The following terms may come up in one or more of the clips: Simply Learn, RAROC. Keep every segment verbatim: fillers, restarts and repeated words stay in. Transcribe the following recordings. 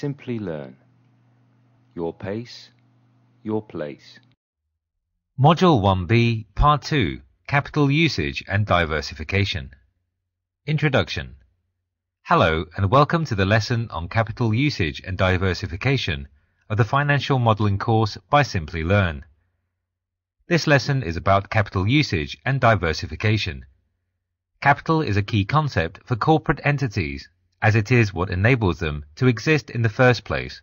Simply Learn. Your pace, your place. Module one B, Part two, Capital Usage and Diversification. Introduction. Hello and welcome to the lesson on Capital Usage and Diversification of the Financial Modeling course by Simply Learn. This lesson is about capital usage and diversification. Capital is a key concept for corporate entities, as it is what enables them to exist in the first place.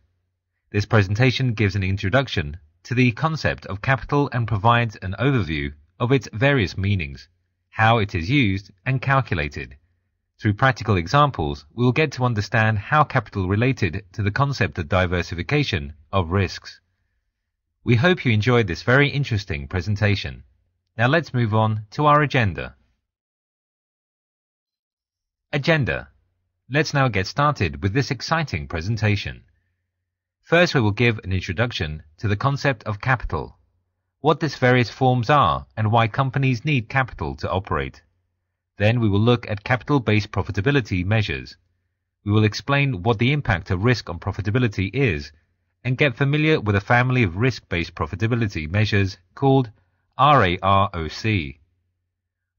This presentation gives an introduction to the concept of capital and provides an overview of its various meanings, how it is used and calculated. Through practical examples, we will get to understand how capital related to the concept of diversification of risks. We hope you enjoyed this very interesting presentation. Now let's move on to our agenda. Agenda. Let's now get started with this exciting presentation. First, we will give an introduction to the concept of capital, what its various forms are and why companies need capital to operate. Then we will look at capital-based profitability measures. We will explain what the impact of risk on profitability is and get familiar with a family of risk-based profitability measures called RAROC.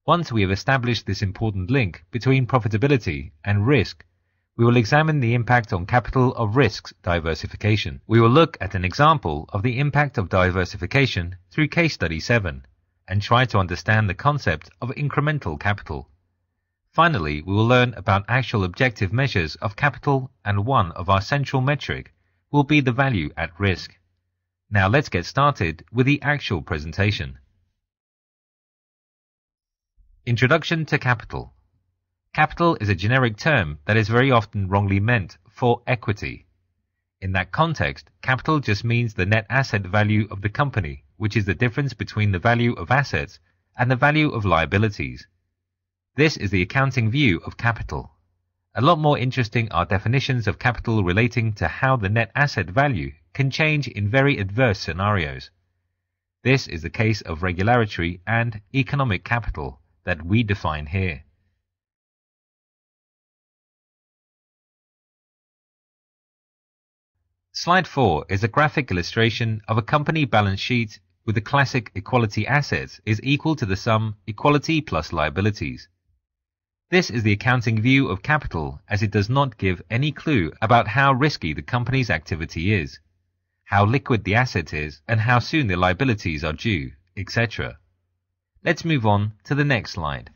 Once we have established this important link between profitability and risk, we will examine the impact on capital of risks diversification. We will look at an example of the impact of diversification through case study seven and try to understand the concept of incremental capital. Finally, we will learn about actual objective measures of capital, and one of our central metric will be the value at risk. Now let's get started with the actual presentation. Introduction to capital. Capital is a generic term that is very often wrongly meant for equity. In that context, capital just means the net asset value of the company, which is the difference between the value of assets and the value of liabilities. This is the accounting view of capital. A lot more interesting are definitions of capital relating to how the net asset value can change in very adverse scenarios. This is the case of regulatory and economic capital that we define here. Slide four is a graphic illustration of a company balance sheet with the classic equality assets is equal to the sum equality plus liabilities. This is the accounting view of capital, as it does not give any clue about how risky the company's activity is, how liquid the asset is, and how soon the liabilities are due, et cetera. Let's move on to the next slide.